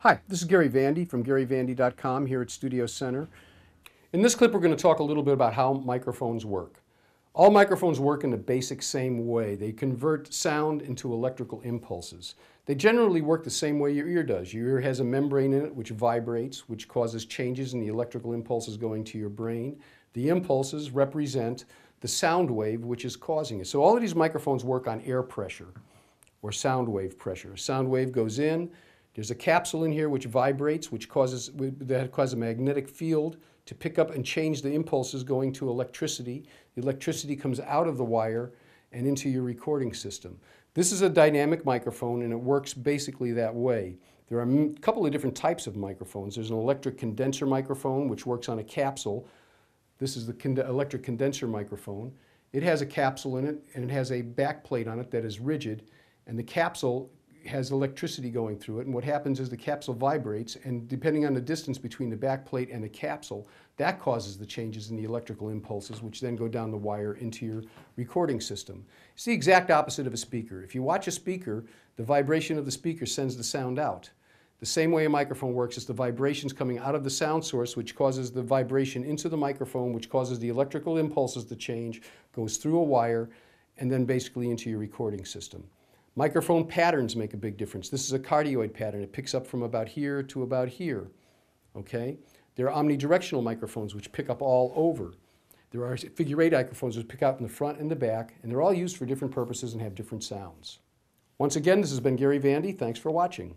Hi, this is Gary Vandy from GaryVandy.com here at Studio Center. In this clip we're going to talk a little bit about how microphones work. All microphones work in the basic same way. They convert sound into electrical impulses. They generally work the same way your ear does. Your ear has a membrane in it which vibrates, which causes changes in the electrical impulses going to your brain. The impulses represent the sound wave which is causing it. So all of these microphones work on air pressure or sound wave pressure. A sound wave goes in. There's a capsule in here which vibrates, that causes a magnetic field to pick up and change the impulses going to electricity. The electricity comes out of the wire and into your recording system. This is a dynamic microphone and it works basically that way. There are a couple of different types of microphones. There's an electric condenser microphone which works on a capsule. This is the electric condenser microphone. It has a capsule in it and it has a back plate on it that is rigid, and the capsule has electricity going through it, and what happens is the capsule vibrates, and depending on the distance between the back plate and the capsule, that causes the changes in the electrical impulses which then go down the wire into your recording system. It's the exact opposite of a speaker. If you watch a speaker, the vibration of the speaker sends the sound out. The same way a microphone works is the vibrations coming out of the sound source which causes the vibration into the microphone, which causes the electrical impulses to change, goes through a wire, and then basically into your recording system. Microphone patterns make a big difference. This is a cardioid pattern. It picks up from about here to about here, okay? There are omnidirectional microphones which pick up all over. There are figure-8 microphones which pick up in the front and the back, and they're all used for different purposes and have different sounds. Once again, this has been Gary Vandy. Thanks for watching.